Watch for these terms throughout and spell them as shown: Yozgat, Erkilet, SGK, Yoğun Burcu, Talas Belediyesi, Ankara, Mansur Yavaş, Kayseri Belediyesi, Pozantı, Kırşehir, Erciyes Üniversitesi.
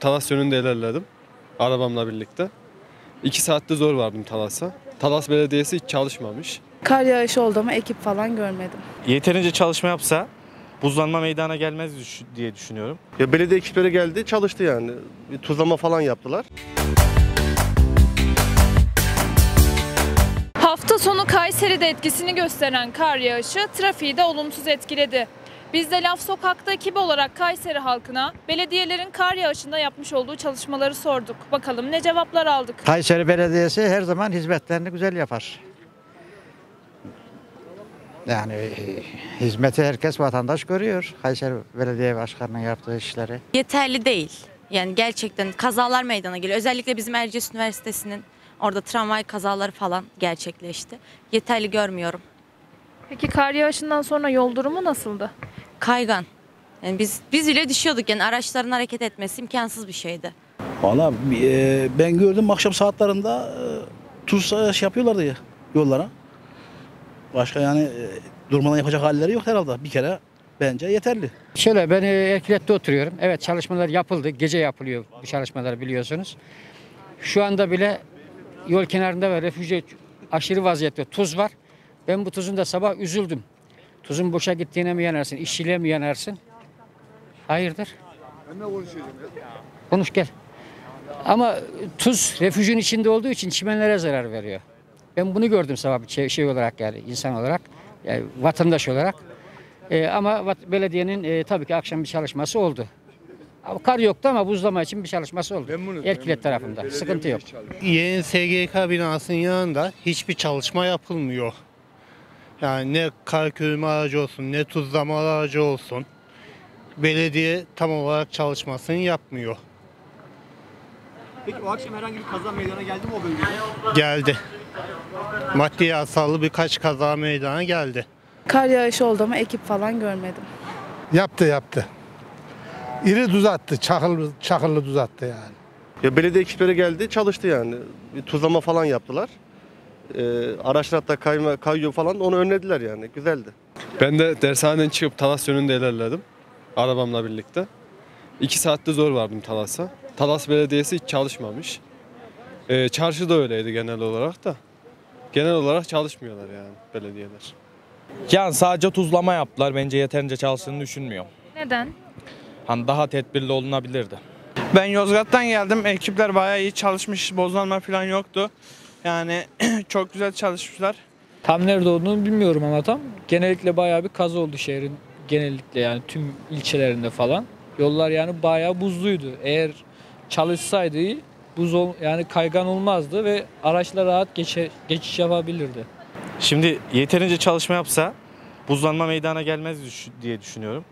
Talas yönünde ilerledim arabamla birlikte. 2 saatte zor vardım Talas'a. Talas Belediyesi hiç çalışmamış. Kar yağışı oldu ama ekip falan görmedim. Yeterince çalışma yapsa buzlanma meydana gelmez diye düşünüyorum. Ya belediye ekipleri geldi, çalıştı yani. Bir tuzlama falan yaptılar. Hafta sonu Kayseri'de etkisini gösteren kar yağışı trafiği de olumsuz etkiledi. Biz de Laf Sokak'ta ekibi olarak Kayseri halkına belediyelerin kar yağışında yapmış olduğu çalışmaları sorduk. Bakalım ne cevaplar aldık. Kayseri Belediyesi her zaman hizmetlerini güzel yapar. Yani hizmeti herkes, vatandaş görüyor. Kayseri Belediye Başkanı'nın yaptığı işleri. Yeterli değil. Yani gerçekten kazalar meydana geliyor. Özellikle bizim Erciyes Üniversitesi'nin orada tramvay kazaları falan gerçekleşti. Yeterli görmüyorum. Peki kar yağışından sonra yol durumu nasıldı? Kaygan. Yani biz bile düşüyorduk. Yani araçların hareket etmesi imkansız bir şeydi. Valla ben gördüm akşam saatlerinde tuz yapıyorlardı ya yollara. Başka yani durmadan yapacak halleri yok herhalde. Bir kere bence yeterli. Şöyle, ben Erkilet'te oturuyorum. Evet, çalışmalar yapıldı. Gece yapılıyor bu çalışmalar, biliyorsunuz. Şu anda bile yol kenarında ve refüje aşırı vaziyette tuz var. Ben bu tuzun da sabah üzüldüm. Tuzun boşa gittiğine mi yanarsın, işçiliğe mi yanarsın? Hayırdır? Ben de konuşacağım. Konuş gel. Ama tuz refüjün içinde olduğu için çimenlere zarar veriyor. Ben bunu gördüm sabah bir şey olarak, yani insan olarak, yani vatandaş olarak. Ama belediyenin tabii ki akşam bir çalışması oldu. Kar yoktu ama buzlama için bir çalışması oldu. Erkilet tarafında. Sıkıntı yok. Yeni SGK binasının yanında hiçbir çalışma yapılmıyor. Yani ne kar kürüme aracı olsun, ne tuzlama aracı olsun. Belediye tam olarak çalışmasını yapmıyor. Peki o akşam herhangi bir kaza meydana geldi mi o bölgede? Geldi. Maddi hasarlı birkaç kaza meydana geldi. Kar yağışı oldu ama ekip falan görmedim. Yaptı. İri tuz attı, çakıllı tuz attı yani. Ya belediye ekipleri geldi, çalıştı yani. Bir tuzlama falan yaptılar. Araçlar hatta kayıyor falan, onu önlediler yani, güzeldi. Ben de dershaneden çıkıp Talas yönünde ilerledim arabamla birlikte. 2 saatte zor vardım Talas'a. Talas Belediyesi hiç çalışmamış. Çarşı da öyleydi genel olarak da. Genel olarak çalışmıyorlar yani belediyeler. Yani sadece tuzlama yaptılar, bence yeterince çalıştığını düşünmüyorum. Neden? Hani daha tedbirli olunabilirdi. Ben Yozgat'tan geldim, ekipler bayağı iyi çalışmış, bozulma falan yoktu. Yani çok güzel çalışmışlar. Tam nerede olduğunu bilmiyorum ama tam genellikle bayağı bir kaza oldu şehrin genellikle, yani tüm ilçelerinde falan. Yollar yani bayağı buzluydu. Eğer çalışsaydı iyi, yani kaygan olmazdı ve araçlar rahat geçiş yapabilirdi. Şimdi yeterince çalışma yapsa buzlanma meydana gelmez diye düşünüyorum.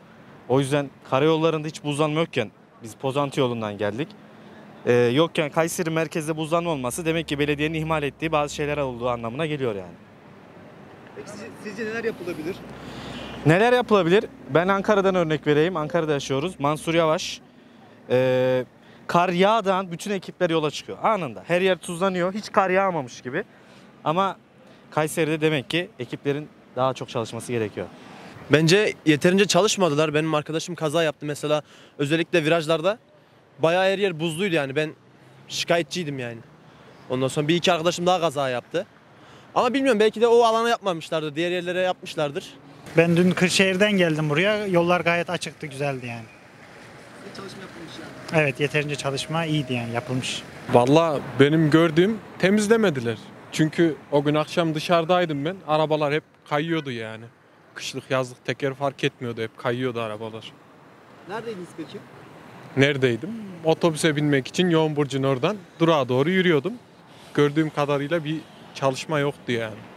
O yüzden karayollarında hiç buzlanma yokken biz Pozantı yolundan geldik. Yokken Kayseri merkezde buzlanma olması demek ki belediyenin ihmal ettiği bazı şeyler olduğu anlamına geliyor yani. Peki sizce neler yapılabilir? Neler yapılabilir? Ben Ankara'dan örnek vereyim. Ankara'da yaşıyoruz. Mansur Yavaş kar yağdan bütün ekipler yola çıkıyor anında. Her yer tuzlanıyor. Hiç kar yağmamış gibi. Ama Kayseri'de demek ki ekiplerin daha çok çalışması gerekiyor. Bence yeterince çalışmadılar. Benim arkadaşım kaza yaptı mesela. Özellikle virajlarda bayağı her yer buzluydu yani. Ben şikayetçiydim yani. Ondan sonra 1-2 arkadaşım daha kaza yaptı. Ama bilmiyorum, belki de o alana yapmamışlardır. Diğer yerlere yapmışlardır. Ben dün Kırşehir'den geldim buraya. Yollar gayet açıktı, güzeldi yani. Çalışma yapılmış yani. Evet, yeterince çalışma iyiydi yani, yapılmış. Vallahi benim gördüğüm temizlemediler. Çünkü o gün akşam dışarıdaydım ben. Arabalar hep kayıyordu yani. Kışlık, yazlık teker fark etmiyordu. Hep kayıyordu arabalar. Neredeydiniz peki? Neredeydim? Otobüse binmek için Yoğun Burcu'nun oradan durağa doğru yürüyordum. Gördüğüm kadarıyla bir çalışma yoktu yani.